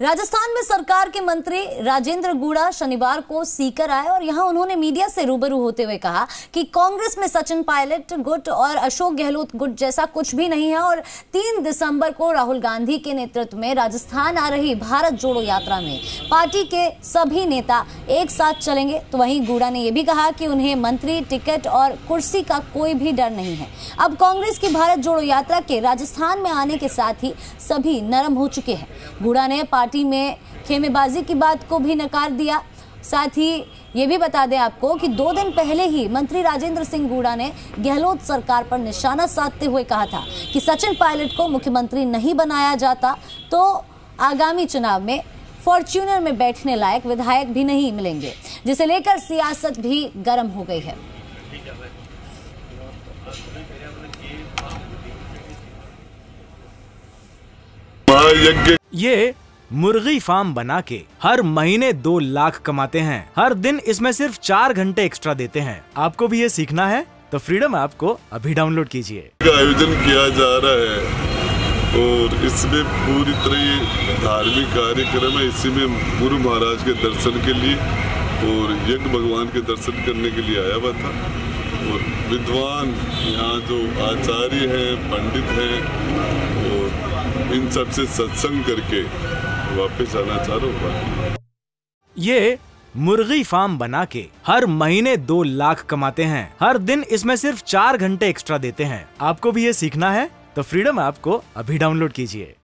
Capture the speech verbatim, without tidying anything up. राजस्थान में सरकार के मंत्री राजेंद्र गुढ़ा शनिवार को सीकर आए और यहां उन्होंने मीडिया से रूबरू होते हुए कहा कि कांग्रेस में सचिन पायलट गुट और अशोक गहलोत गुट जैसा कुछ भी नहीं है और तीन दिसंबर को राहुल गांधी के नेतृत्व में राजस्थान आ रही भारत जोड़ो यात्रा में पार्टी के सभी नेता एक साथ चलेंगे। तो वहीं गुढ़ा ने यह भी कहा कि उन्हें मंत्री टिकट और कुर्सी का कोई भी डर नहीं है। अब कांग्रेस की भारत जोड़ो यात्रा के राजस्थान में आने के साथ ही सभी नरम हो चुके हैं। गुढ़ा ने पार्टी में खेमेबाजी की बात को भी नकार दिया। साथ ही ये भी बता दें आपको कि दो दिन पहले ही मंत्री राजेंद्र सिंह गुढ़ा ने गहलोत सरकार पर निशाना साधते हुए कहा था कि सचिन पायलट को मुख्यमंत्री नहीं बनाया जाता तो आगामी चुनाव में फॉर्च्यूनर में बैठने लायक विधायक भी नहीं मिलेंगे, जिसे लेकर सियासत भी गर्म हो गई है। ये मुर्गी फार्म बना के हर महीने दो लाख कमाते हैं। हर दिन इसमें सिर्फ चार घंटे एक्स्ट्रा देते हैं। आपको भी ये सीखना है तो फ्रीडम ऐप को अभी डाउनलोड कीजिए। आयोजन किया जा रहा है और इसमें पूरी तरह धार्मिक कार्यक्रम है। इसी में गुरु महाराज के दर्शन के लिए और यज्ञ भगवान के दर्शन करने के लिए आया हुआ था। और विद्वान यहाँ जो आचार्य हैं, पंडित हैं, और इन सब से सत्संग करके वापस आना चाह रहा हूँ। ये मुर्गी फार्म बना के हर महीने दो लाख कमाते हैं। हर दिन इसमें सिर्फ चार घंटे एक्स्ट्रा देते हैं। आपको भी ये सीखना है तो फ्रीडम ऐप को अभी डाउनलोड कीजिए।